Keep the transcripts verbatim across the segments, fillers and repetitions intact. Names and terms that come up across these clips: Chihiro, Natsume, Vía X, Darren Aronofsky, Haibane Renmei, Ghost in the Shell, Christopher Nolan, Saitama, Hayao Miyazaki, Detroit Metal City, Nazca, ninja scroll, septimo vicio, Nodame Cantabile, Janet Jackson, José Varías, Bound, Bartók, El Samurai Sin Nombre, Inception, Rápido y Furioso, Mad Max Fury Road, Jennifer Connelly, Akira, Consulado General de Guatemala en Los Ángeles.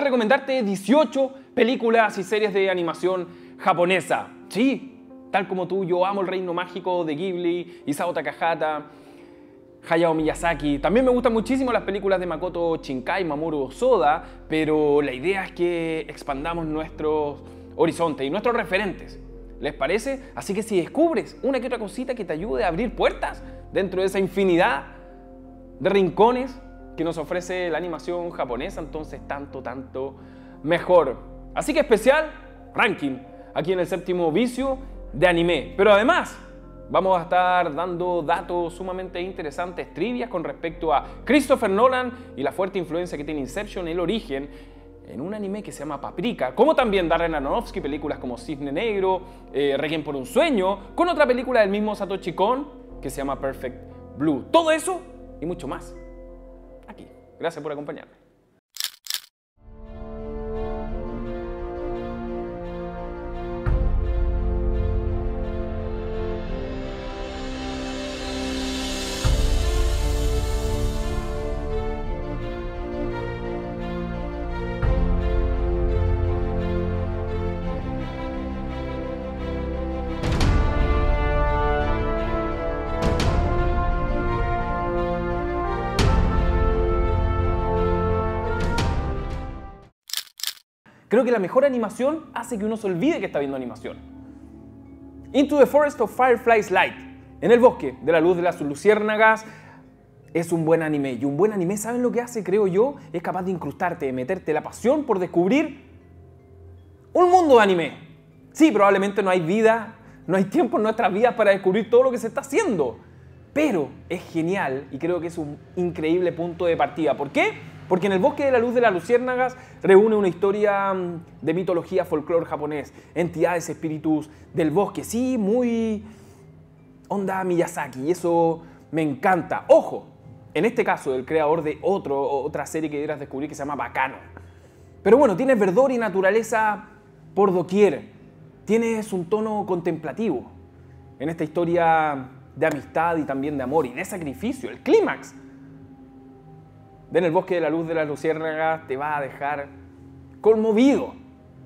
voy a recomendarte dieciocho películas y series de animación japonesa. Sí, tal como tú, yo amo el reino mágico de Ghibli, Isao Takahata, Hayao Miyazaki. También me gustan muchísimo las películas de Makoto Shinkai, Mamoru Hosoda, pero la idea es que expandamos nuestros horizontes y nuestros referentes. ¿Les parece? Así que si descubres una que otra cosita que te ayude a abrir puertas dentro de esa infinidad de rincones que nos ofrece la animación japonesa, entonces tanto, tanto mejor. Así que especial ranking aquí en el séptimo vicio de anime. Pero además vamos a estar dando datos sumamente interesantes, trivias con respecto a Christopher Nolan y la fuerte influencia que tiene Inception, el origen, en un anime que se llama Paprika, como también Darren Aronofsky, películas como Cisne Negro, eh, Requiem por un Sueño, con otra película del mismo Satoshi Kon que se llama Perfect Blue. Todo eso y mucho más aquí. Gracias por acompañarme. Creo que la mejor animación hace que uno se olvide que está viendo animación. Into the Forest of Fireflies Light, en el bosque de la luz de las luciérnagas, es un buen anime. Y un buen anime, ¿saben lo que hace? Creo yo, es capaz de incrustarte, de meterte la pasión por descubrir un mundo de anime. Sí, probablemente no hay vida, no hay tiempo en nuestras vidas para descubrir todo lo que se está haciendo, pero es genial y creo que es un increíble punto de partida. ¿Por qué? Porque en el bosque de la luz de las luciérnagas reúne una historia de mitología, folclore japonés, entidades, espíritus del bosque. Sí, muy onda Miyazaki, y eso me encanta. Ojo, en este caso del creador de otro, otra serie que debieras descubrir que se llama Bacano. Pero bueno, tienes verdor y naturaleza por doquier. Tienes un tono contemplativo en esta historia de amistad y también de amor y de sacrificio. El clímax en el bosque de la luz de las luciérnagas te va a dejar conmovido,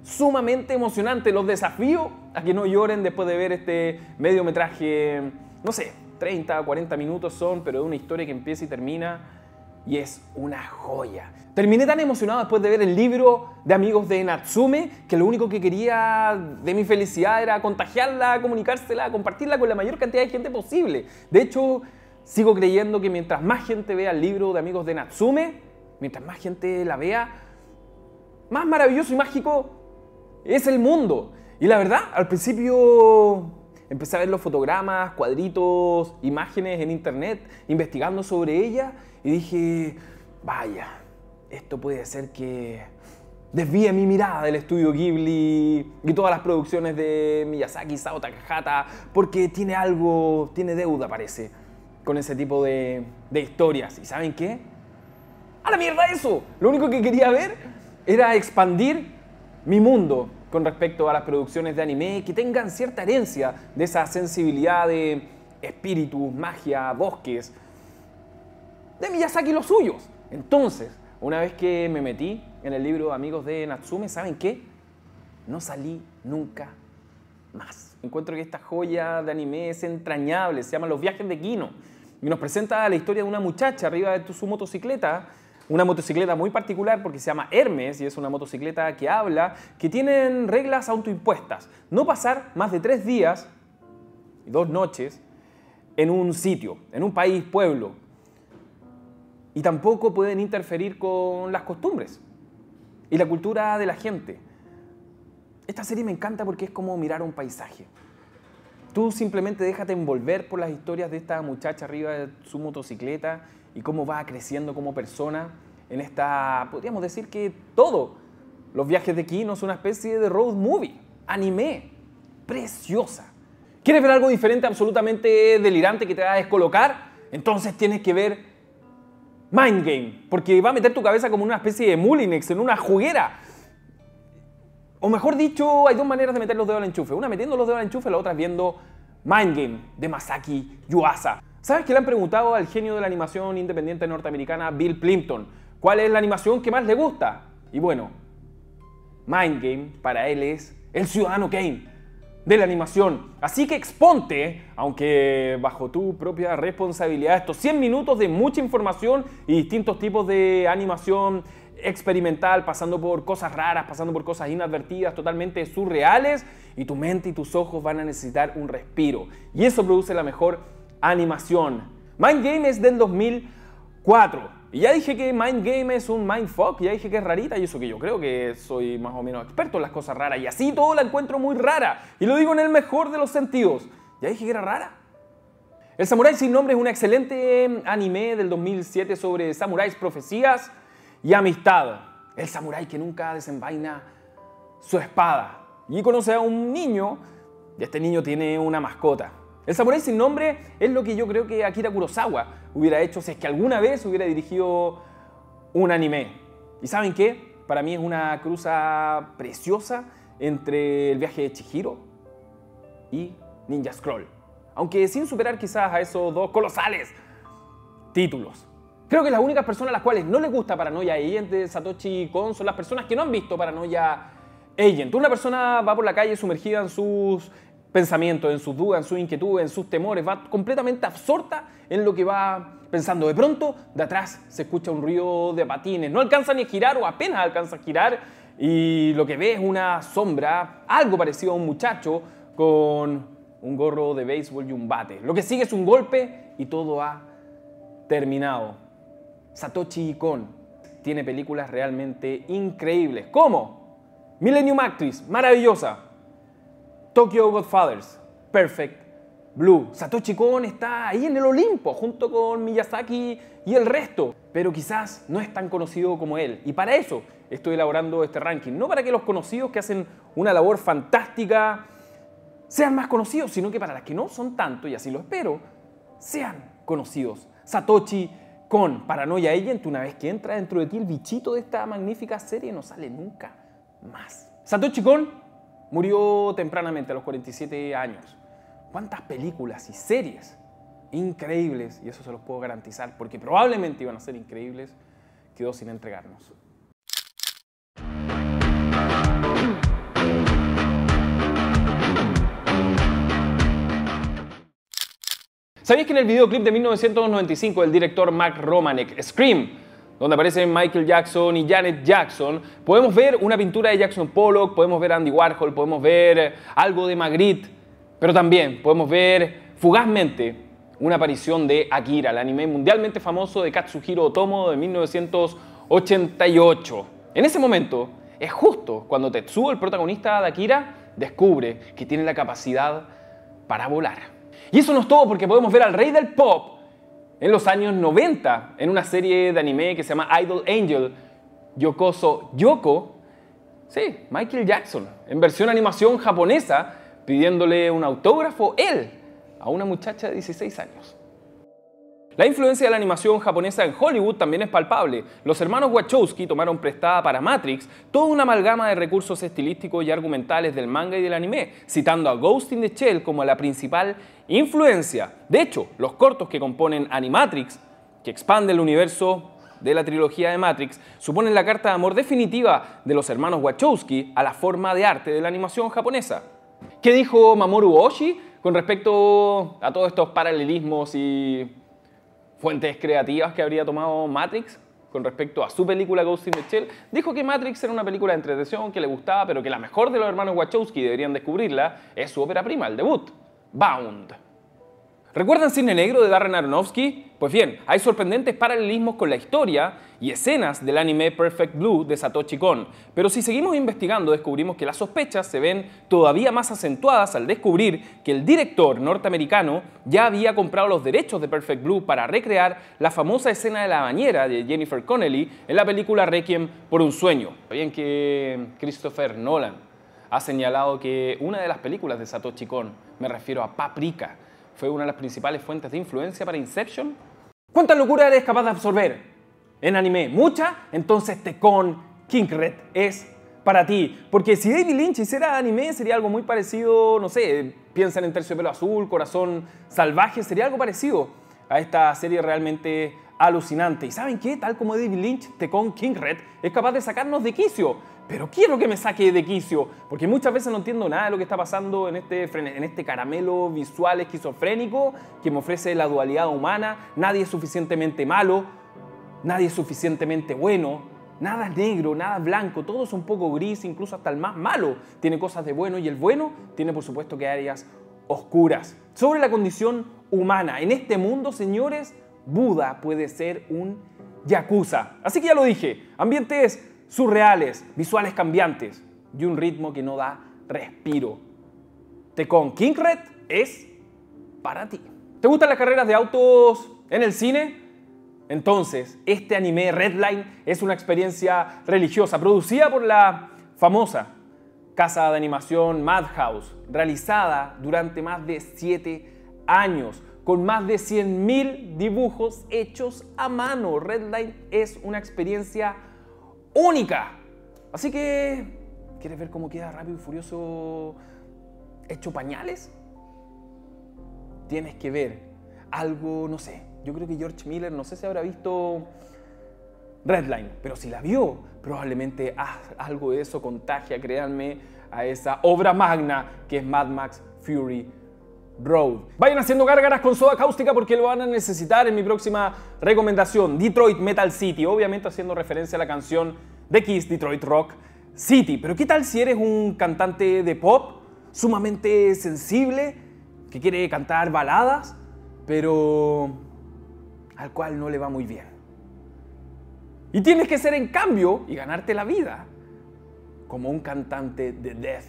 sumamente emocionante. Los desafío a que no lloren después de ver este mediometraje, no sé, treinta, cuarenta minutos son, pero de una historia que empieza y termina, y es una joya. Terminé tan emocionado después de ver el libro de amigos de Natsume que lo único que quería de mi felicidad era contagiarla, comunicársela, compartirla con la mayor cantidad de gente posible. De hecho, sigo creyendo que mientras más gente vea el libro de amigos de Natsume, mientras más gente la vea, más maravilloso y mágico es el mundo. Y la verdad, al principio empecé a ver los fotogramas, cuadritos, imágenes en internet, investigando sobre ella, y dije, vaya, esto puede ser que desvíe mi mirada del estudio Ghibli y todas las producciones de Miyazaki, Isao Takahata, porque tiene algo, tiene deuda, parece, con ese tipo de, de historias. ¿Y saben qué? ¡A la mierda eso! Lo único que quería ver era expandir mi mundo con respecto a las producciones de anime que tengan cierta herencia de esa sensibilidad de espíritus, magia, bosques, de Miyazaki y los suyos. Entonces, una vez que me metí en el libro Amigos de Natsume, ¿saben qué? No salí nunca más. Encuentro que esta joya de anime es entrañable, se llama Los viajes de Kino, y nos presenta la historia de una muchacha arriba de su motocicleta, una motocicleta muy particular porque se llama Hermes, y es una motocicleta que habla, que tienen reglas autoimpuestas: no pasar más de tres días y dos noches en un sitio, en un país, pueblo, y tampoco pueden interferir con las costumbres y la cultura de la gente. Esta serie me encanta porque es como mirar un paisaje. Tú simplemente déjate envolver por las historias de esta muchacha arriba de su motocicleta y cómo va creciendo como persona en esta, podríamos decir que todo. Los viajes de Kino es una especie de road movie, anime, preciosa. ¿Quieres ver algo diferente, absolutamente delirante, que te va a descolocar? Entonces tienes que ver Mind Game, porque va a meter tu cabeza como una especie de Mulinex en una juguera. O mejor dicho, hay dos maneras de meter los dedos al enchufe. Una metiendo los dedos al enchufe, la otra es viendo Mind Game, de Masaki Yuasa. ¿Sabes que le han preguntado al genio de la animación independiente norteamericana, Bill Plympton, cuál es la animación que más le gusta? Y bueno, Mind Game para él es el ciudadano Kane de la animación. Así que exponte, aunque bajo tu propia responsabilidad, estos cien minutos de mucha información y distintos tipos de animación experimental, pasando por cosas raras, pasando por cosas inadvertidas, totalmente surreales, y tu mente y tus ojos van a necesitar un respiro. Y eso produce la mejor animación. Mind Game es del dos mil cuatro. Y ya dije que Mind Game es un mindfuck, ya dije que es rarita, y eso que yo creo que soy más o menos experto en las cosas raras, y así todo la encuentro muy rara, y lo digo en el mejor de los sentidos. Ya dije que era rara. El Samurai Sin Nombre es un excelente anime del dos mil siete sobre samuráis, profecías y amistad. El samurái que nunca desenvaina su espada, y conoce a un niño, y este niño tiene una mascota. El Samurai Sin Nombre es lo que yo creo que Akira Kurosawa hubiera hecho si es que alguna vez hubiera dirigido un anime. ¿Y saben qué? Para mí es una cruza preciosa entre El Viaje de Chihiro y Ninja Scroll, aunque sin superar quizás a esos dos colosales títulos. Creo que las únicas personas a las cuales no les gusta Paranoia Agent de Satoshi Kon son las personas que no han visto Paranoia Agent. Una persona va por la calle sumergida en sus pensamientos, en sus dudas, en sus inquietudes, en sus temores, va completamente absorta en lo que va pensando. De pronto, de atrás se escucha un ruido de patines, no alcanza ni a girar o apenas alcanza a girar, y lo que ve es una sombra, algo parecido a un muchacho con un gorro de béisbol y un bate. Lo que sigue es un golpe y todo ha terminado. Satoshi Kon tiene películas realmente increíbles, como Millennium Actress, maravillosa, Tokyo Godfathers, Perfect Blue. Satoshi Kon está ahí en el Olimpo junto con Miyazaki y el resto, pero quizás no es tan conocido como él. Y para eso estoy elaborando este ranking, no para que los conocidos que hacen una labor fantástica sean más conocidos, sino que para las que no son tanto, y así lo espero, sean conocidos. Satoshi Kon, Paranoia Agent, una vez que entra dentro de ti el bichito de esta magnífica serie no sale nunca más. Satoshi Kon murió tempranamente, a los cuarenta y siete años. ¿Cuántas películas y series increíbles, y eso se los puedo garantizar, porque probablemente iban a ser increíbles, quedó sin entregarnos? ¿Sabías que en el videoclip de mil novecientos noventa y cinco del director Mark Romanek, Scream, donde aparecen Michael Jackson y Janet Jackson, podemos ver una pintura de Jackson Pollock, podemos ver Andy Warhol, podemos ver algo de Magritte, pero también podemos ver fugazmente una aparición de Akira, el anime mundialmente famoso de Katsuhiro Otomo de mil novecientos ochenta y ocho. En ese momento es justo cuando Tetsuo, el protagonista de Akira, descubre que tiene la capacidad para volar. Y eso no es todo, porque podemos ver al rey del pop en los años noventa, en una serie de anime que se llama Idol Angel, Yokoso Yoko, sí, Michael Jackson, en versión animación japonesa, pidiéndole un autógrafo, él, a una muchacha de dieciséis años. La influencia de la animación japonesa en Hollywood también es palpable. Los hermanos Wachowski tomaron prestada para Matrix toda una amalgama de recursos estilísticos y argumentales del manga y del anime, citando a Ghost in the Shell como la principal influencia. De hecho, los cortos que componen Animatrix, que expanden el universo de la trilogía de Matrix, suponen la carta de amor definitiva de los hermanos Wachowski a la forma de arte de la animación japonesa. ¿Qué dijo Mamoru Hosoda con respecto a todos estos paralelismos y fuentes creativas que habría tomado Matrix con respecto a su película Ghost in the Shell? Dijo que Matrix era una película de entretención que le gustaba, pero que la mejor de los hermanos Wachowski, deberían descubrirla, es su ópera prima, el debut, Bound. ¿Recuerdan Cisne Negro de Darren Aronofsky? Pues bien, hay sorprendentes paralelismos con la historia y escenas del anime Perfect Blue de Satoshi Kon, pero si seguimos investigando descubrimos que las sospechas se ven todavía más acentuadas al descubrir que el director norteamericano ya había comprado los derechos de Perfect Blue para recrear la famosa escena de la bañera de Jennifer Connelly en la película Requiem por un Sueño. Bien que Christopher Nolan ha señalado que una de las películas de Satoshi Kon, me refiero a Paprika, fue una de las principales fuentes de influencia para Inception. ¿Cuánta locura eres capaz de absorber en anime? ¿Mucha? Entonces Tekkonkinkreet es para ti. Porque si David Lynch hiciera anime sería algo muy parecido, no sé, piensan en Terciopelo Azul, Corazón Salvaje, sería algo parecido a esta serie realmente alucinante. ¿Y saben qué? Tal como David Lynch, Tekkonkinkreet es capaz de sacarnos de quicio. pero quiero que me saque de quicio, porque muchas veces no entiendo nada de lo que está pasando en este, en este caramelo visual esquizofrénico que me ofrece la dualidad humana. Nadie es suficientemente malo, nadie es suficientemente bueno, nada es negro, nada es blanco, todo es un poco gris, incluso hasta el más malo tiene cosas de bueno, y el bueno tiene por supuesto que áreas oscuras. Sobre la condición humana, en este mundo, señores, Buda puede ser un yakuza. Así que ya lo dije, ambientes surreales, visuales cambiantes y un ritmo que no da respiro. Tekkonkinkreet es para ti. ¿Te gustan las carreras de autos en el cine? Entonces, este anime Redline es una experiencia religiosa producida por la famosa casa de animación Madhouse, realizada durante más de siete años, con más de cien mil dibujos hechos a mano. Redline es una experiencia única. Así que, ¿quieres ver cómo queda Rápido y Furioso hecho pañales? Tienes que ver algo, no sé. Yo creo que George Miller, no sé si habrá visto Redline, pero si la vio, probablemente ah, algo de eso contagia, créanme, a esa obra magna que es Mad Max Fury Road. Vayan haciendo gárgaras con soda cáustica porque lo van a necesitar en mi próxima recomendación, Detroit Metal City, obviamente haciendo referencia a la canción de Kiss, Detroit Rock City. Pero ¿qué tal si eres un cantante de pop sumamente sensible, que quiere cantar baladas, pero al cual no le va muy bien? Y tienes que ser en cambio y ganarte la vida como un cantante de death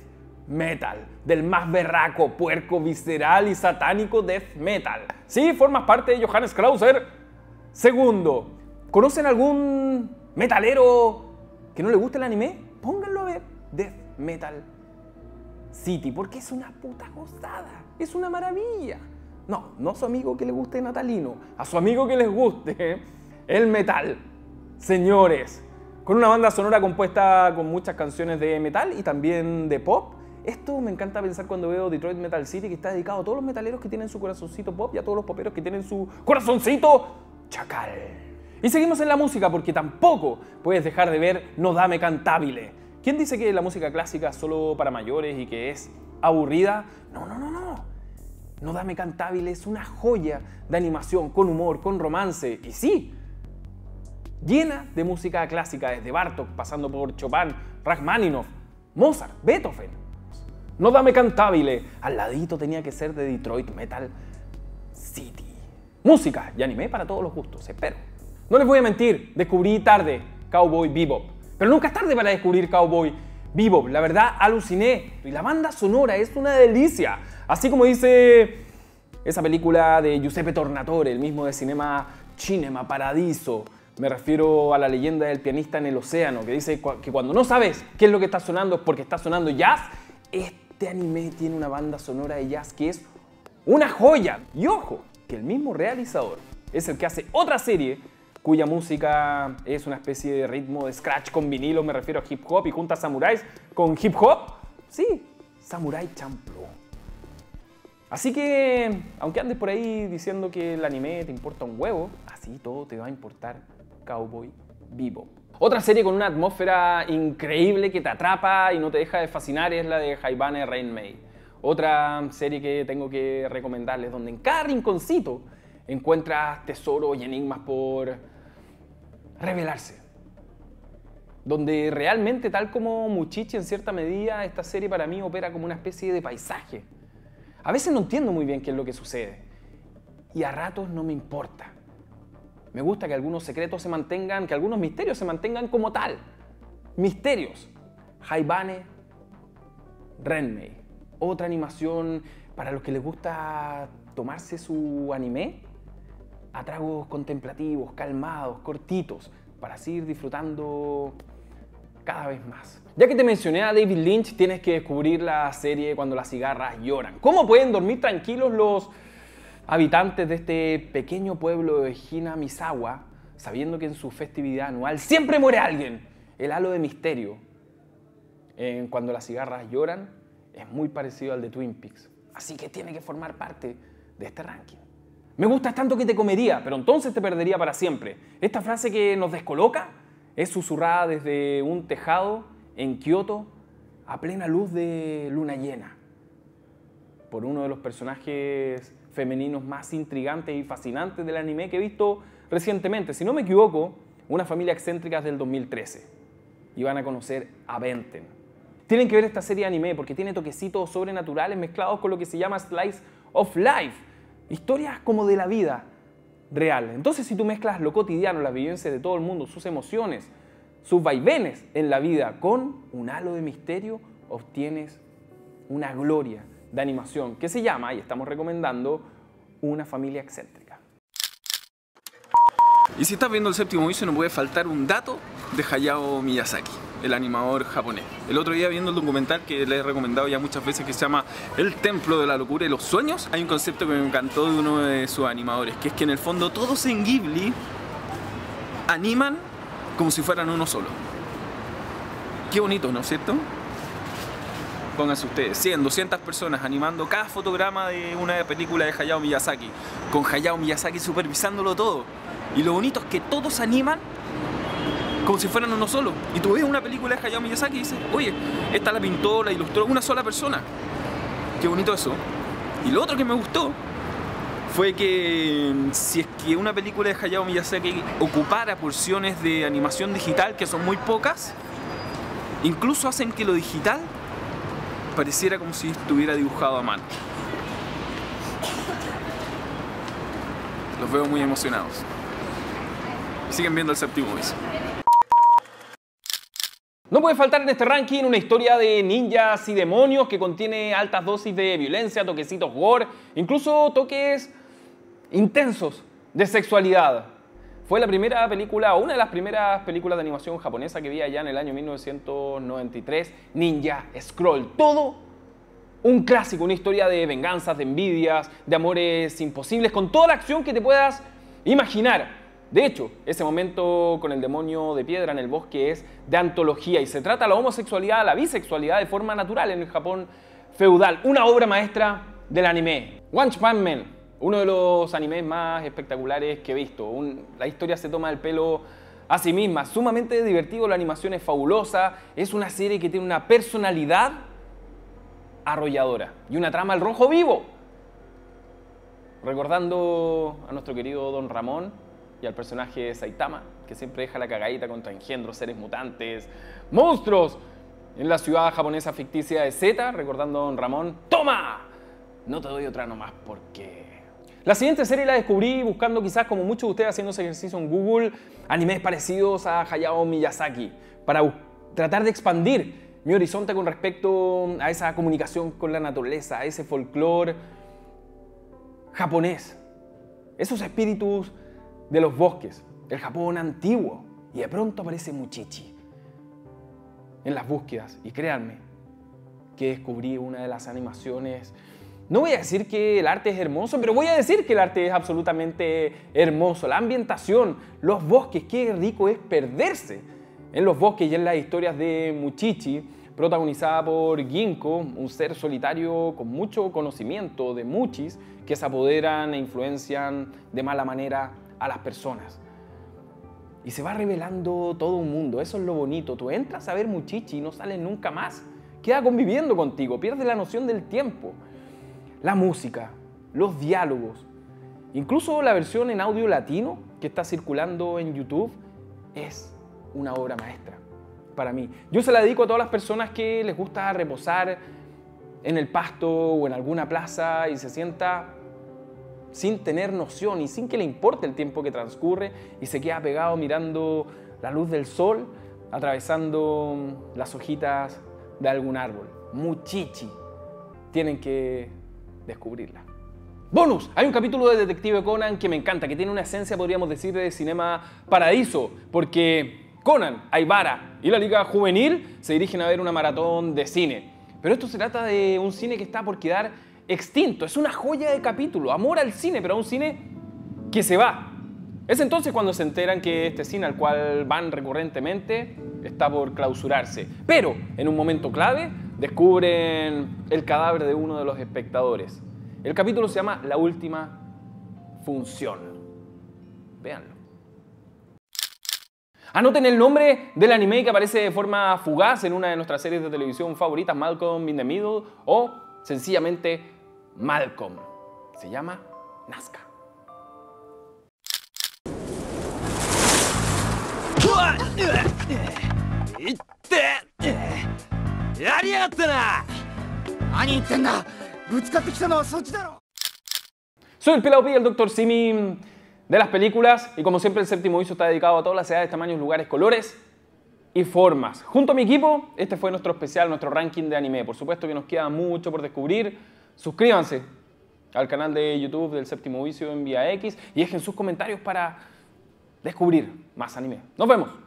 metal, del más berraco, puerco, visceral y satánico death metal. Sí, formas parte de Johannes Krauser segundo. ¿Conocen algún metalero que no le guste el anime? Pónganlo a ver Death Metal City, porque es una puta gozada, es una maravilla. No, no a su amigo que le guste natalino, a su amigo que les guste el metal. Señores, con una banda sonora compuesta con muchas canciones de metal y también de pop. Esto me encanta pensar cuando veo Detroit Metal City, que está dedicado a todos los metaleros que tienen su corazoncito pop y a todos los poperos que tienen su corazoncito chacal. Y seguimos en la música porque tampoco puedes dejar de ver Nodame Cantabile. ¿Quién dice que la música clásica es solo para mayores y que es aburrida? No, no, no, no. Nodame Cantabile es una joya de animación, con humor, con romance, y sí, llena de música clásica, desde Bartók, pasando por Chopin, Rachmaninoff, Mozart, Beethoven. Nodame Cantabile, al ladito tenía que ser de Detroit Metal City. Música y anime para todos los gustos, espero. No les voy a mentir, descubrí tarde Cowboy Bebop, pero nunca es tarde para descubrir Cowboy Bebop. La verdad, aluciné, y la banda sonora es una delicia. Así como dice esa película de Giuseppe Tornatore, el mismo de Cinema Cinema Paradiso. Me refiero a La leyenda del pianista en el océano, que dice que cuando no sabes qué es lo que está sonando es porque está sonando jazz. Este anime tiene una banda sonora de jazz que es una joya. Y ojo, que el mismo realizador es el que hace otra serie cuya música es una especie de ritmo de scratch con vinilo, me refiero a hip hop, y junta samuráis con hip hop. Sí, Samurai Champloo. Así que, aunque andes por ahí diciendo que el anime te importa un huevo, así todo te va a importar Cowboy Bebop. Otra serie con una atmósfera increíble que te atrapa y no te deja de fascinar es la de Haibane Renmei. Otra serie que tengo que recomendarles, donde en cada rinconcito encuentras tesoros y enigmas por revelarse. Donde realmente, tal como Muchichi en cierta medida, esta serie para mí opera como una especie de paisaje. A veces no entiendo muy bien qué es lo que sucede, y a ratos no me importa. Me gusta que algunos secretos se mantengan, que algunos misterios se mantengan como tal. Misterios. Haibane Renmei. Otra animación para los que les gusta tomarse su anime a tragos contemplativos, calmados, cortitos, para seguir disfrutando cada vez más. Ya que te mencioné a David Lynch, tienes que descubrir la serie Cuando las cigarras lloran. ¿Cómo pueden dormir tranquilos los habitantes de este pequeño pueblo de Hinamizawa, sabiendo que en su festividad anual siempre muere alguien? El halo de misterio en Cuando las cigarras lloran es muy parecido al de Twin Peaks, así que tiene que formar parte de este ranking. Me gustas tanto que te comería, pero entonces te perdería para siempre. Esta frase que nos descoloca es susurrada desde un tejado en Kioto a plena luz de luna llena, por uno de los personajes femeninos más intrigantes y fascinantes del anime que he visto recientemente. Si no me equivoco, Una familia excéntrica del dos mil trece. Y van a conocer a Benten. Tienen que ver esta serie de anime porque tiene toquecitos sobrenaturales mezclados con lo que se llama Slice of Life. Historias como de la vida real. Entonces, si tú mezclas lo cotidiano, las vivencias de todo el mundo, sus emociones, sus vaivenes en la vida con un halo de misterio, obtienes una gloria de animación que se llama, y estamos recomendando, Una familia excéntrica. Y si estás viendo El séptimo vicio, no puede faltar un dato de Hayao Miyazaki, el animador japonés. El otro día, viendo el documental que les he recomendado ya muchas veces, que se llama El templo de la locura y los sueños, hay un concepto que me encantó de uno de sus animadores, que es que en el fondo todos en Ghibli animan como si fueran uno solo. Qué bonito, ¿no es cierto? Pónganse ustedes, cien, doscientas personas animando cada fotograma de una película de Hayao Miyazaki, con Hayao Miyazaki supervisándolo todo. Y lo bonito es que todos animan como si fueran uno solo. Y tú ves una película de Hayao Miyazaki y dices, oye, esta la pintó, la ilustró una sola persona. Qué bonito eso. Y lo otro que me gustó fue que si es que una película de Hayao Miyazaki ocupara porciones de animación digital, que son muy pocas, incluso hacen que lo digital pareciera como si estuviera dibujado a mano. Los veo muy emocionados. Siguen viendo El séptimo vicio. No puede faltar en este ranking una historia de ninjas y demonios que contiene altas dosis de violencia, toquecitos gore, incluso toques intensos de sexualidad. Fue la primera película, o una de las primeras películas de animación japonesa que vi allá en el año mil novecientos noventa y tres, Ninja Scroll. Todo un clásico, una historia de venganzas, de envidias, de amores imposibles, con toda la acción que te puedas imaginar. De hecho, ese momento con el demonio de piedra en el bosque es de antología y se trata la homosexualidad, la bisexualidad de forma natural en el Japón feudal. Una obra maestra del anime. One Punch Man. Uno de los animes más espectaculares que he visto. Un, la historia se toma el pelo a sí misma. Sumamente divertido, la animación es fabulosa. Es una serie que tiene una personalidad arrolladora y una trama al rojo vivo. Recordando a nuestro querido Don Ramón y al personaje de Saitama, que siempre deja la cagadita contra engendros, seres mutantes, monstruos. En la ciudad japonesa ficticia de Zeta, recordando a Don Ramón, ¡toma! No te doy otra nomás porque... La siguiente serie la descubrí buscando, quizás como muchos de ustedes haciendo ese ejercicio en Google, animes parecidos a Hayao Miyazaki, para tratar de expandir mi horizonte con respecto a esa comunicación con la naturaleza, a ese folclore japonés, esos espíritus de los bosques, el Japón antiguo. Y de pronto aparece Muchichi en las búsquedas y créanme que descubrí una de las animaciones. No voy a decir que el arte es hermoso, pero voy a decir que el arte es absolutamente hermoso. La ambientación, los bosques, qué rico es perderse en los bosques y en las historias de Muchichi, protagonizada por Ginko, un ser solitario con mucho conocimiento de muchis que se apoderan e influencian de mala manera a las personas. Y se va revelando todo un mundo, eso es lo bonito. Tú entras a ver Muchichi y no sales nunca más. Queda conviviendo contigo, pierdes la noción del tiempo. La música, los diálogos, incluso la versión en audio latino que está circulando en YouTube es una obra maestra para mí. Yo se la dedico a todas las personas que les gusta reposar en el pasto o en alguna plaza y se sienta sin tener noción y sin que le importe el tiempo que transcurre y se queda pegado mirando la luz del sol atravesando las hojitas de algún árbol. Muchichi. Tienen que descubrirla. ¡Bonus! Hay un capítulo de Detective Conan que me encanta, que tiene una esencia, podríamos decir, de Cinema Paradiso, porque Conan, Aibara y la Liga Juvenil se dirigen a ver una maratón de cine. Pero esto se trata de un cine que está por quedar extinto. Es una joya de capítulo, amor al cine, pero a un cine que se va. Es entonces cuando se enteran que este cine al cual van recurrentemente está por clausurarse. Pero, en un momento clave, descubren el cadáver de uno de los espectadores. El capítulo se llama La última función. Véanlo. Anoten el nombre del anime que aparece de forma fugaz en una de nuestras series de televisión favoritas, Malcolm in the Middle, o sencillamente Malcolm. Se llama Nazca. Soy el Pelao Pi, el Doctor Simi de las películas, y como siempre el séptimo vicio está dedicado a todas las edades, tamaños, lugares, colores y formas. Junto a mi equipo, este fue nuestro especial, nuestro ranking de anime. Por supuesto que nos queda mucho por descubrir. Suscríbanse al canal de YouTube del séptimo vicio en Vía X y dejen sus comentarios para descubrir más anime. ¡Nos vemos!